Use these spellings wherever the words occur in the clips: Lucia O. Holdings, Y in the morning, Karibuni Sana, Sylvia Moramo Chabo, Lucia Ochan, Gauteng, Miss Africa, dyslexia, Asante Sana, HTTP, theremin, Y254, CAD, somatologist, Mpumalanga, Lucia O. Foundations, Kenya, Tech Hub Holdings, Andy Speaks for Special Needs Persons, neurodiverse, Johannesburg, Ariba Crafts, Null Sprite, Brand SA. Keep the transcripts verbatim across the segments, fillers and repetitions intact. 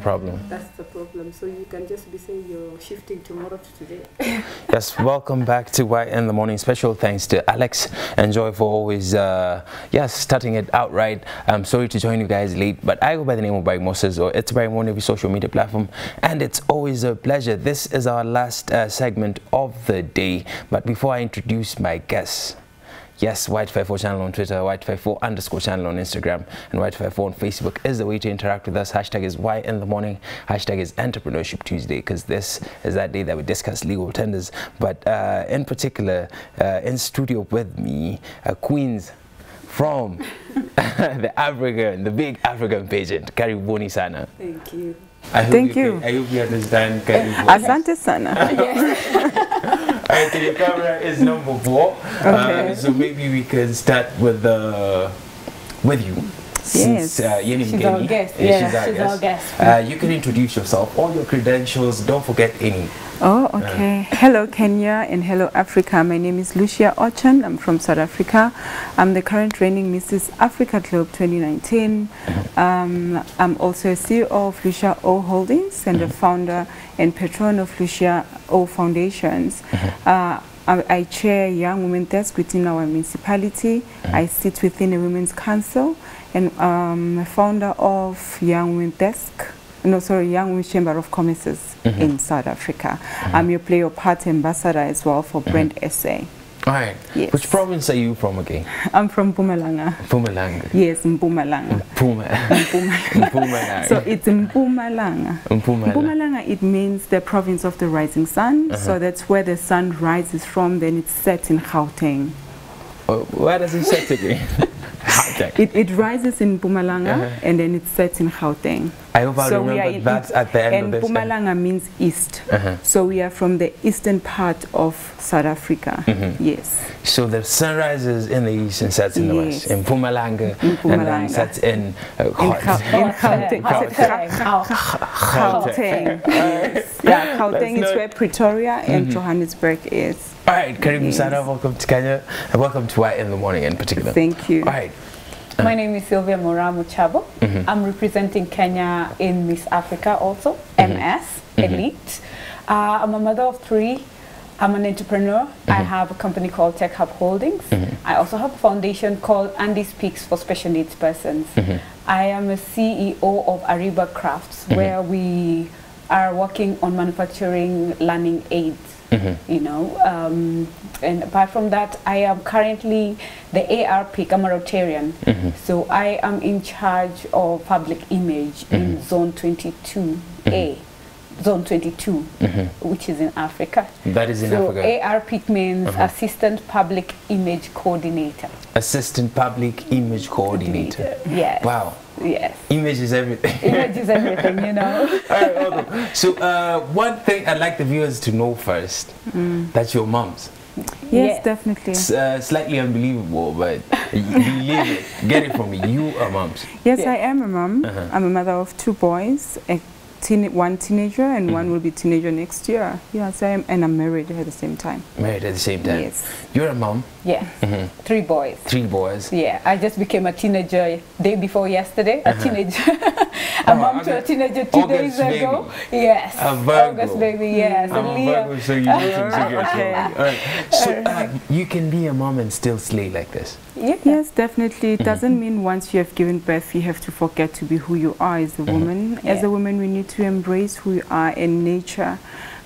problem. That's the problem. So you can just be saying you're shifting tomorrow to today. Yes, welcome back to Y in the Morning. Special thanks to Alex and Joy for always, uh, yes, starting it outright. I'm sorry to join you guys late, but I go by the name of Bae Moses, or it's Bae on every social media platform, and it's always a pleasure. This is our last uh, segment of the day, but before I introduce my guests, yes, Y two five four channel on Twitter, Y two five four underscore channel on Instagram, and Y two five four on Facebook is the way to interact with us. Hashtag is Y in the Morning. Hashtag is Entrepreneurship Tuesday, because this is that day that we discuss legal tenders. But uh, in particular, uh, in studio with me, uh, Queens from the African, the big African pageant, Karibuni Sana. Thank you. I hope Thank you. you. Can, I hope you understand Karibuni. Asante Sana. Okay, the camera is number four. Okay. Um, so maybe we can start with uh, with you. Yes. Since, uh, she's, our guest. Yeah, yeah, she's our she's guest. Our guest. Uh, you can introduce yourself, all your credentials, don't forget any. Oh, okay. Uh, hello, Kenya, and hello, Africa. My name is Lucia Ochan. I'm from South Africa. I'm the current reigning Missus Africa Globe twenty nineteen. Um, I'm also a C E O of Lucia O. Holdings and the founder and patron of Lucia O. Foundations. Uh, I chair Young Women Desk within our municipality. I sit within a Women's Council, and I'm um, founder of Young Women Desk, no, sorry, Young Women Chamber of Commerce mm-hmm. in South Africa. Mm-hmm. I'm your Play Your Part ambassador as well for mm-hmm. Brand S A. All right. Yes. Which province are you from again? I'm from Mpumalanga. Mpumalanga. Yes, Mpumalanga. Mpumalanga. So it's Mpumalanga. Mpumalanga. Mpumalanga, it means the province of the rising sun. Uh-huh. So that's where the sun rises from, then it's set in Gauteng. Oh, where does it set again? It, it rises in Mpumalanga uh -huh. and then it sets in Gauteng. I hope I so remember that at the end and of this. And Mpumalanga time. means east. Uh -huh. So we are from the eastern part of South Africa. Mm -hmm. Yes. So the sun rises in the east and sets in yes. the west. In Mpumalanga, in Mpumalanga. And then sets in Gauteng. Gauteng. Yeah, Gauteng is where Pretoria mm -hmm. and Johannesburg is. All right, Karibu Sana, welcome to Kenya, and welcome to Y in the Morning in particular. Thank you. All right. My name is Sylvia Moramo Chabo. Mm-hmm. I'm representing Kenya in Miss Africa also, mm-hmm. M S Elite. Mm-hmm. uh, I'm a mother of three. I'm an entrepreneur. Mm-hmm. I have a company called Tech Hub Holdings. Mm-hmm. I also have a foundation called Andy Speaks for Special Needs Persons. Mm-hmm. I am a C E O of Ariba Crafts, mm-hmm. where we are working on manufacturing learning aids. Mm-hmm. You know, um, and apart from that, I am currently the A R pick. I'm a Rotarian, mm-hmm. so I am in charge of public image mm-hmm. in Zone twenty-two A, mm-hmm. Zone twenty-two, mm-hmm. which is in Africa. That is in so Africa. A R pick means uh-huh. Assistant Public Image Coordinator. Assistant Public Image Coordinator. Yes. Wow. Yes. Image is everything. Image is everything, you know. All right, hold on. So uh, one thing I'd like the viewers to know first, mm. that's your mom's. Yes, yes. Definitely. It's uh, slightly unbelievable, but believe it. Get it from me. You are mom's. Yes, yeah. I am a mom. Uh-huh. I'm a mother of two boys, a teen one teenager and mm-hmm. one will be teenager next year. Yeah, so I'm, and I'm married at the same time. Married at the same time. Yes. You're a mom. Yeah. Mm-hmm. Three boys. Three boys. Yeah. I just became a teenager day before yesterday. Uh-huh. A teenager. a oh, mom August, to a teenager two August days baby. ago. Yes. A Virgo. August baby. Yes. I'm a Virgo, so you right. So uh, you can be a mom and still slay like this. Yeah. Yes, definitely. It doesn't mm-hmm. mean once you have given birth, you have to forget to be who you are as a mm-hmm. woman. Yeah. As a woman, we need to embrace who we are in nature,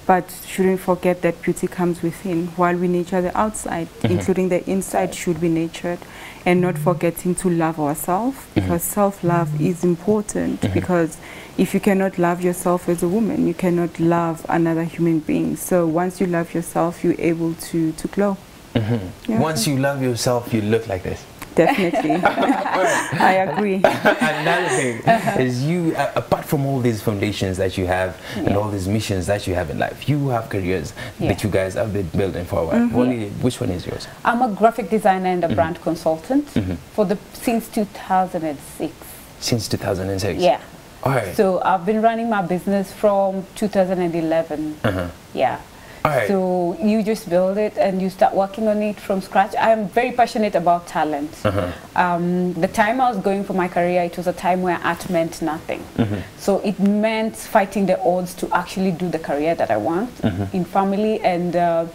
but shouldn't forget that beauty comes within. While we nature the outside, mm-hmm. including the inside, should be nurtured, and not forgetting to love ourselves, mm-hmm. because self-love mm-hmm. is important, mm-hmm. because if you cannot love yourself as a woman, you cannot love another human being. So once you love yourself, you're able to, to glow. Mm-hmm. Yeah. Once you love yourself, you look like this. Definitely. I agree. Another thing is you, uh, apart from all these foundations that you have yeah. and all these missions that you have in life, you have careers yeah. that you guys have been building for a while. Mm-hmm. Only, which one is yours? I'm a graphic designer and a mm-hmm. brand consultant mm-hmm. for the since two thousand six. Since two thousand six? Yeah. All right. So I've been running my business from two thousand eleven. Uh-huh. Yeah. Right. So you just build it and you start working on it from scratch. I am very passionate about talent. Uh-huh. um, the time I was going for my career, it was a time where art meant nothing. Mm-hmm. So it meant fighting the odds to actually do the career that I want mm-hmm. in family. And uh,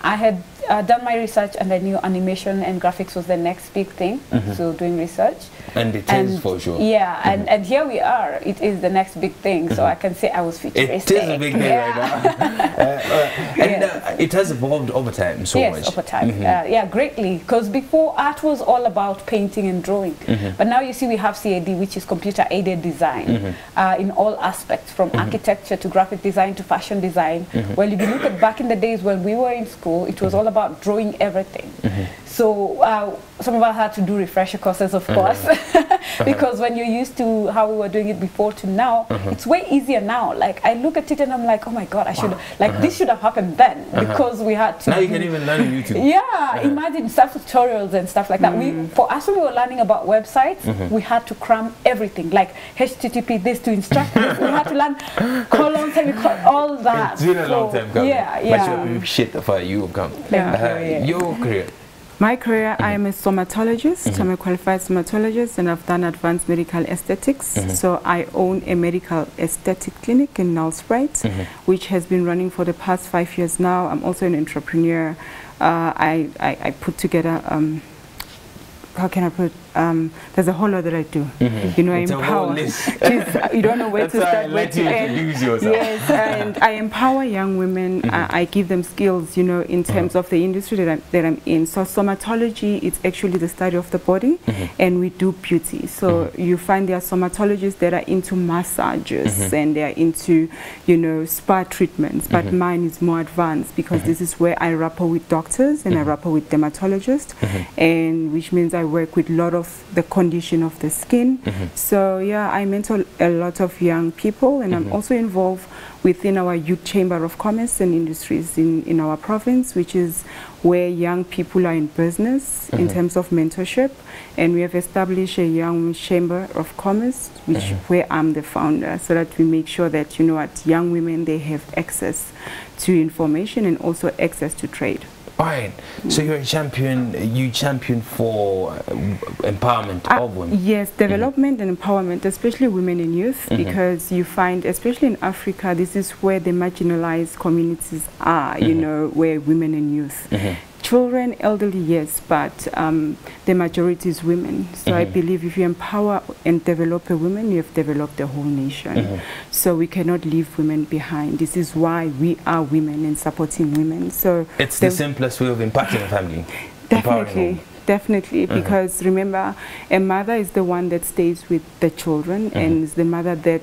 I had uh, done my research and I knew animation and graphics was the next big thing. Mm-hmm. So doing research. And it and is for sure. Yeah, mm-hmm. and, and here we are. It is the next big thing. So mm-hmm. I can say I was futuristic. It is a big thing yeah. right now. uh, uh, and yes. uh, it has evolved over time so yes, much. Yes, over time. Mm-hmm. uh, yeah, greatly. Because before art was all about painting and drawing. Mm-hmm. But now you see we have C A D, which is computer aided design mm-hmm. uh, in all aspects, from mm-hmm. architecture to graphic design to fashion design. Mm-hmm. Well, if you look at back in the days when we were in school, it was mm-hmm. all about drawing everything. Mm-hmm. So uh, some of us had to do refresher courses, of mm-hmm. course, because when you're used to how we were doing it before to now, mm-hmm. it's way easier now. Like I look at it and I'm like, oh my God, I should wow. like mm-hmm. this should have happened then mm-hmm. because we had to. Now you can even learn on YouTube. Yeah, mm-hmm. imagine self tutorials and stuff like that. Mm-hmm. We for us when we were learning about websites, mm-hmm. we had to cram everything like H T T P this to instruct this. We had to learn colons, semicolons, all that. It's been a long so, time coming. Yeah, yeah. But you're shit for you come. Thank uh, you. Yeah. Your career. My career, mm-hmm. I am a somatologist, mm-hmm. I'm a qualified somatologist, and I've done advanced medical aesthetics. Mm-hmm. So I own a medical aesthetic clinic in Null Sprite, mm-hmm. which has been running for the past five years now. I'm also an entrepreneur. Uh, I, I, I put together, um, how can I put, um, there's a whole lot that I do. Mm-hmm. You know, it's I empower. Jeez, you don't know where That's to start, where to end. Yes, and I empower young women. Mm-hmm. I, I give them skills, you know, in terms mm-hmm. of the industry that I'm, that I'm in. So somatology, it's actually the study of the body, mm-hmm. and we do beauty. So mm-hmm. you find there are somatologists that are into massages, mm-hmm. and they are into, you know, spa treatments. But mm-hmm. mine is more advanced because mm-hmm. this is where I rapport with doctors and mm-hmm. I rapport with dermatologists, mm-hmm. and which means I work with a lot of the condition of the skin. Mm-hmm. So yeah, I mentor a lot of young people, and mm-hmm. I'm also involved within our Youth Chamber of Commerce and Industries in, in our province, which is where young people are in business mm-hmm. in terms of mentorship. And we have established a young chamber of commerce, which mm-hmm. where I'm the founder, so that we make sure that, you know, at young women, they have access to information and also access to trade. Alright, so you're a champion, you champion for uh, empowerment uh, of women. Yes, development mm-hmm. and empowerment, especially women and youth, mm-hmm. because you find, especially in Africa, this is where the marginalized communities are, mm-hmm. you know, where women and youth. Mm-hmm. Children, elderly, yes, but um, the majority is women. So mm-hmm. I believe if you empower and develop a woman, you have developed the whole nation. Mm-hmm. So we cannot leave women behind. This is why we are women and supporting women. So it's the simplest way of impacting a family. Definitely. Definitely, mm-hmm. because remember, a mother is the one that stays with the children, mm-hmm. and is the mother that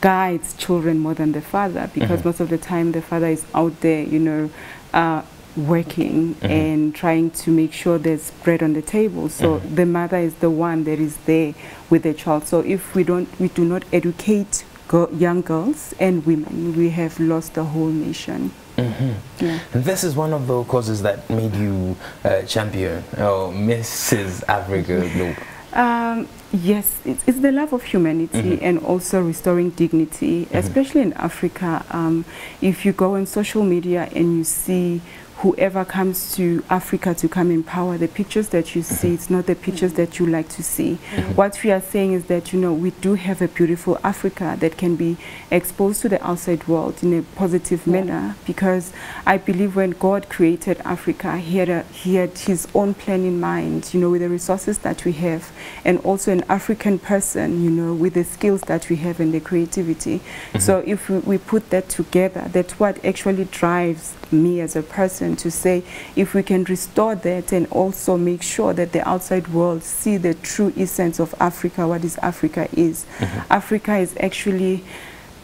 guides children more than the father, because mm-hmm. most of the time the father is out there, you know, uh, working mm-hmm. and trying to make sure there's bread on the table. So mm-hmm. the mother is the one that is there with the child. So if we don't, we do not educate girl, young girls and women, we have lost the whole nation. Mm-hmm. Yeah. And this is one of the causes that made you uh, champion or oh, Missus Africa Globe. Um, yes, it's, it's the love of humanity mm-hmm. and also restoring dignity, mm-hmm. especially in Africa. Um, if you go on social media and you see whoever comes to Africa to come in power, the pictures that you see, it's not the pictures that you like to see. Mm-hmm. What we are saying is that, you know, we do have a beautiful Africa that can be exposed to the outside world in a positive yeah. manner, because I believe when God created Africa, he had, a, he had his own plan in mind, you know, with the resources that we have, and also an African person, you know, with the skills that we have and the creativity. Mm-hmm. So if we, we put that together, that's what actually drives me as a person, to say if we can restore that and also make sure that the outside world see the true essence of Africa, what is Africa is. Mm-hmm. Africa is actually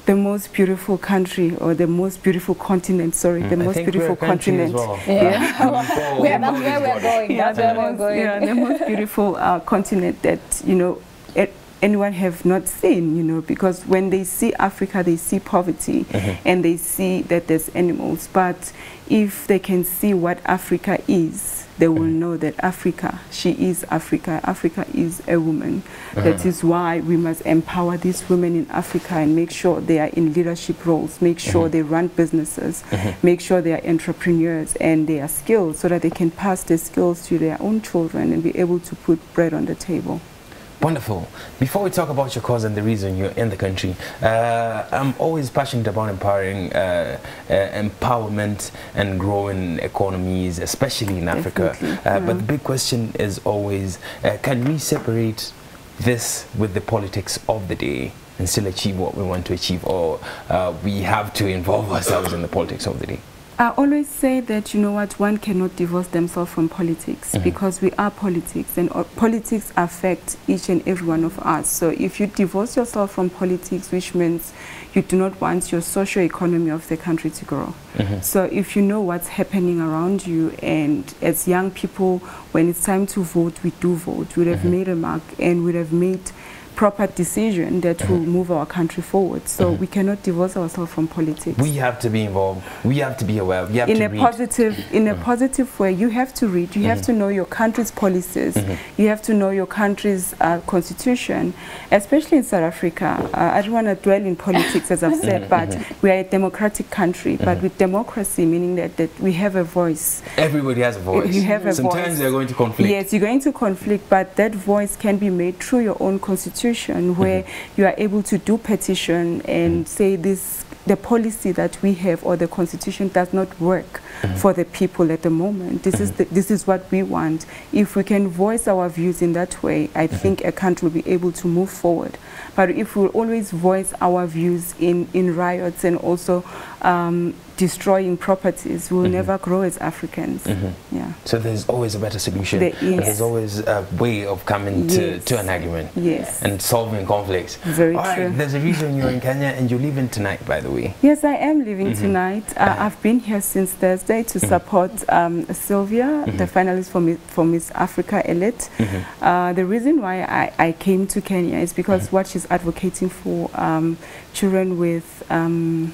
the most beautiful country, or the most beautiful continent, sorry, mm. the I most beautiful continent. Well. Yeah. Yeah. we are, that's where we're going, yeah, that's where we're going. Yeah, the most beautiful uh, continent that, you know, it, anyone have not seen, you know, because when they see Africa, they see poverty mm-hmm. and they see that there's animals. But if they can see what Africa is, they will know that Africa, she is Africa, Africa is a woman. Uh-huh. That is why we must empower these women in Africa and make sure they are in leadership roles, make sure uh-huh. they run businesses, uh-huh. make sure they are entrepreneurs and they are skilled so that they can pass their skills to their own children and be able to put bread on the table. Wonderful. Before we talk about your cause and the reason you're in the country, uh, I'm always passionate about empowering, uh, uh, empowerment and growing economies, especially in Africa. Uh, yeah. But the big question is always, uh, can we separate this with the politics of the day and still achieve what we want to achieve, or uh, we have to involve ourselves in the politics of the day? I always say that, you know what, one cannot divorce themselves from politics, mm-hmm. because we are politics and uh, politics affect each and every one of us. So if you divorce yourself from politics, which means you do not want your socio-economy of the country to grow. Mm-hmm. So if you know what's happening around you, and as young people, when it's time to vote, we do vote. We'd have mm-hmm. made a mark and we'd have made proper decision that mm-hmm. will move our country forward. So mm-hmm. we cannot divorce ourselves from politics. We have to be involved. We have to be aware. We have in to a read. positive, in mm-hmm. a positive way. You have to read. You mm-hmm. have to know your country's policies. Mm-hmm. You have to know your country's uh, constitution, especially in South Africa. Uh, I don't want to dwell in politics, as I've said, mm-hmm. but mm-hmm. we are a democratic country. Mm-hmm. But with democracy, meaning that that we have a voice. Everybody has a voice. You have a Sometimes voice. they're going to conflict. Yes, you're going to conflict, but that voice can be made through your own constitution, where mm-hmm. you are able to do petition and mm-hmm. say this, the policy that we have or the constitution does not work mm-hmm. for the people at the moment. This mm-hmm. is the, this is what we want. If we can voice our views in that way, I mm-hmm. think a country will be able to move forward. But if we always voice our views in, in riots and also um, destroying properties, we'll mm-hmm. never grow as Africans. Mm-hmm. Yeah. So there's always a better solution. There is. There's always a way of coming yes. to, to an argument. Yes. And solving conflicts. Very All true. Right, there's a reason you're in Kenya and you're leaving tonight, by the way. Yes, I am leaving mm-hmm. tonight. Uh, uh-huh. I've been here since Thursday to mm-hmm. support um, Sylvia, mm-hmm. the finalist for Miss, for Miss Africa Elite. Mm-hmm. Uh, the reason why I, I came to Kenya is because mm-hmm. what she's advocating for um, children with Um,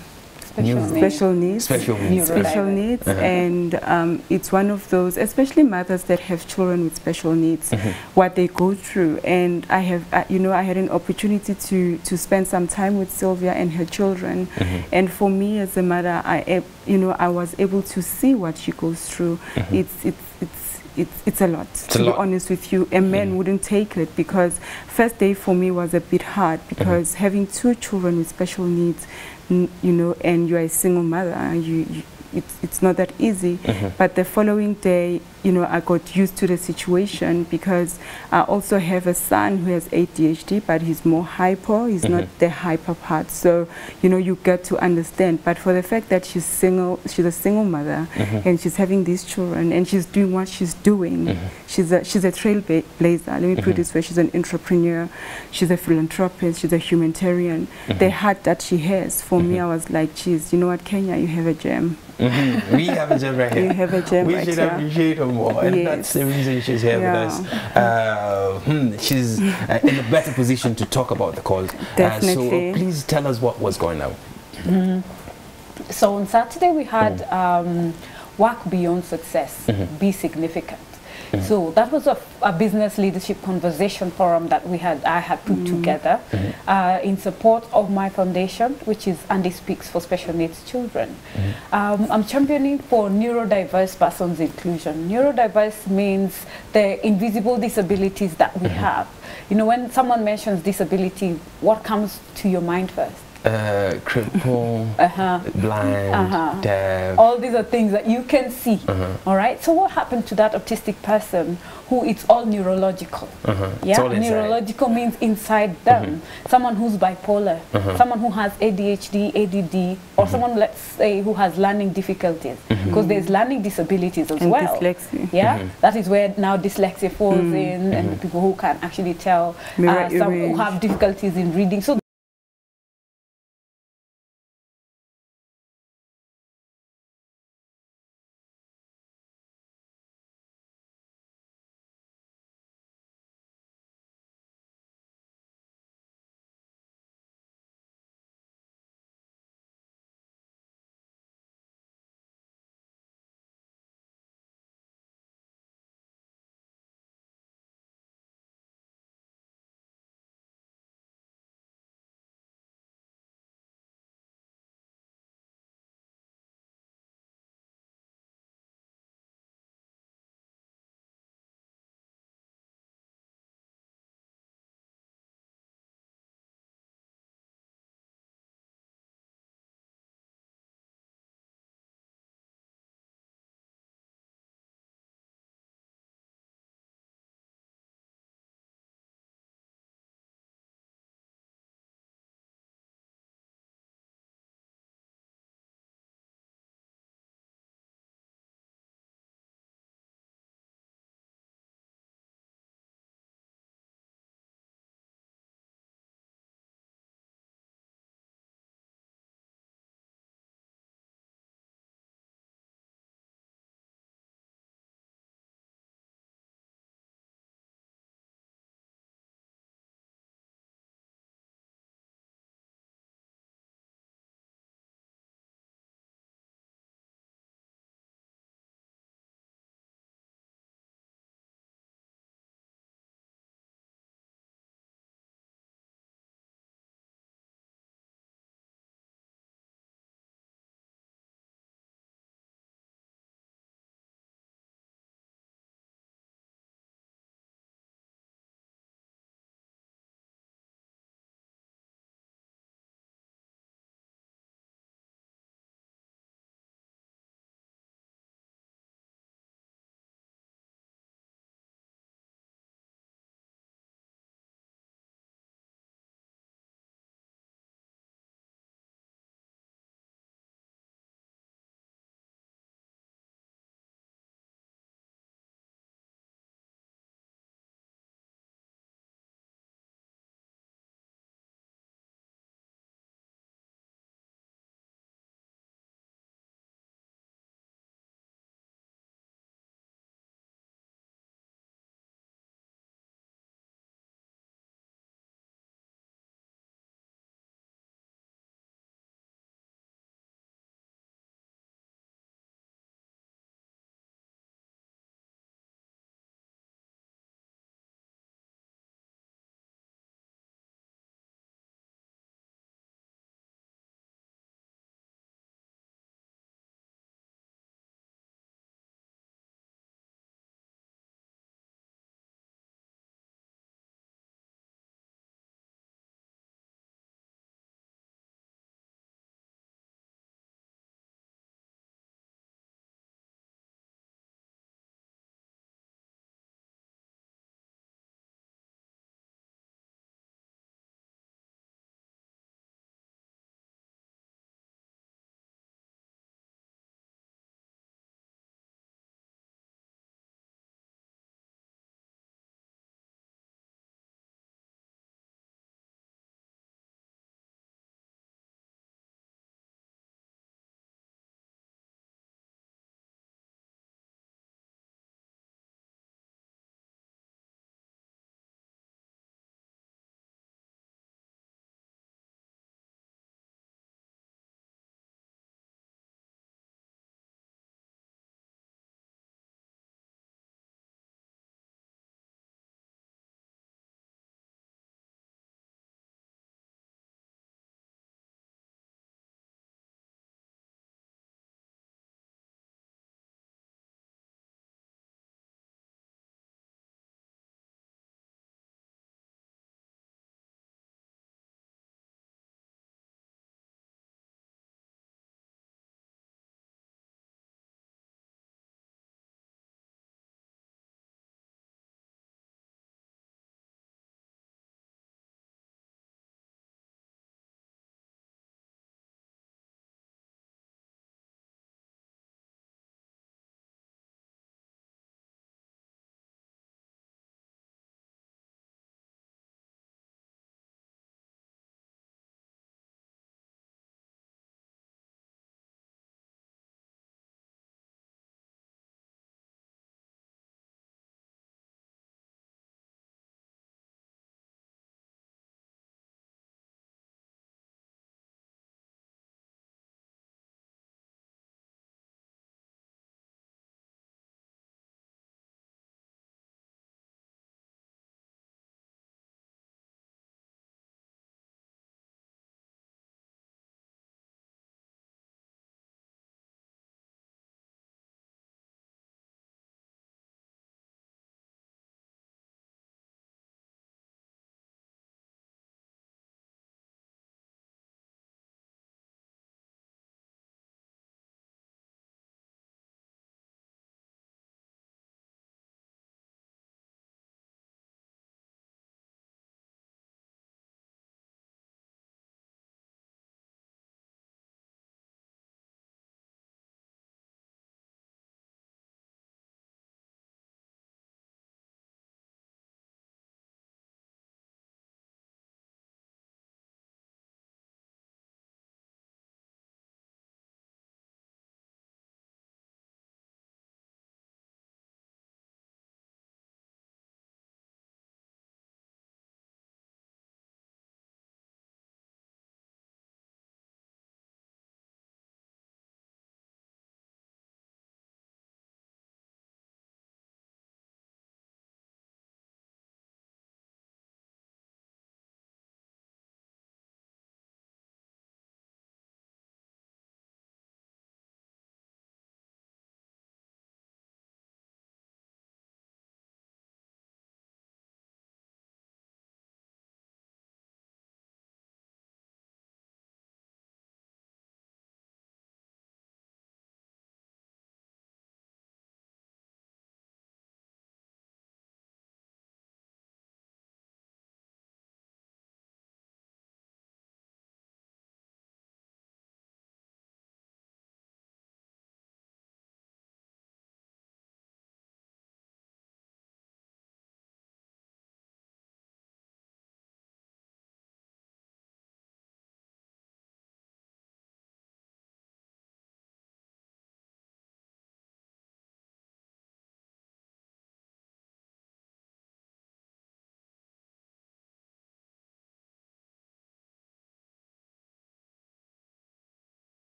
Special, special needs, special needs, special needs. Uh-huh. And um, it's one of those, especially mothers that have children with special needs, uh-huh. what they go through. And I have, uh, you know, I had an opportunity to to spend some time with Sylvia and her children. Uh-huh. And for me, as a mother, I, you know, I was able to see what she goes through. Uh-huh. It's it's it's. It's, it's a lot, it's to a lot. be honest with you. A man mm. wouldn't take it, because first day for me was a bit hard, because mm-hmm. having two children with special needs, n you know, and you're a single mother, you, you, it's, it's not that easy. Mm-hmm. But the following day, you know, I got used to the situation, because I also have a son who has A D H D, but he's more hyper, he's mm-hmm. not the hyper part. So, you know, you get to understand. But for the fact that she's single, she's a single mother, mm-hmm. and she's having these children, and she's doing what she's doing, mm-hmm. she's a, she's a trailblazer, let me mm-hmm. put it this way, she's an entrepreneur, she's a philanthropist, she's a humanitarian. Mm-hmm. The heart that she has, for mm-hmm. me, I was like, geez, you know what, Kenya, you have a gem. Mm-hmm. We have a gem right here. You have a gem we right should here. appreciate her more, and yes. that's the reason she's here yeah. with us. Uh, hmm, she's uh, in a better position to talk about the cause. Definitely. Uh, so uh, please tell us what was going on. Mm-hmm. So on Saturday we had um, Work Beyond Success, mm-hmm. Be Significant. Mm-hmm. So that was a, a business leadership conversation forum that we had. I had put mm-hmm. together mm-hmm. uh, in support of my foundation, which is Andy Speaks for Special Needs Children. Mm-hmm. um, I'm championing for neurodiverse persons inclusion. Neurodiverse means the invisible disabilities that we mm-hmm. have. You know, when someone mentions disability, what comes to your mind first? Uh, cripple, uh-huh. blind, uh-huh. deaf. All these are things that you can see. Uh-huh. All right. So what happened to that autistic person who it's all neurological? Uh-huh. Yeah. It's all neurological means inside them. Mm-hmm. Someone who's bipolar, uh-huh. someone who has A D H D, A D D, or mm-hmm. someone, let's say, who has learning difficulties, because mm-hmm. there's learning disabilities as and well. Dyslexia. Yeah. Mm-hmm. That is where now dyslexia falls mm-hmm. in, and mm-hmm. people who can actually tell, uh, some who have difficulties in reading. So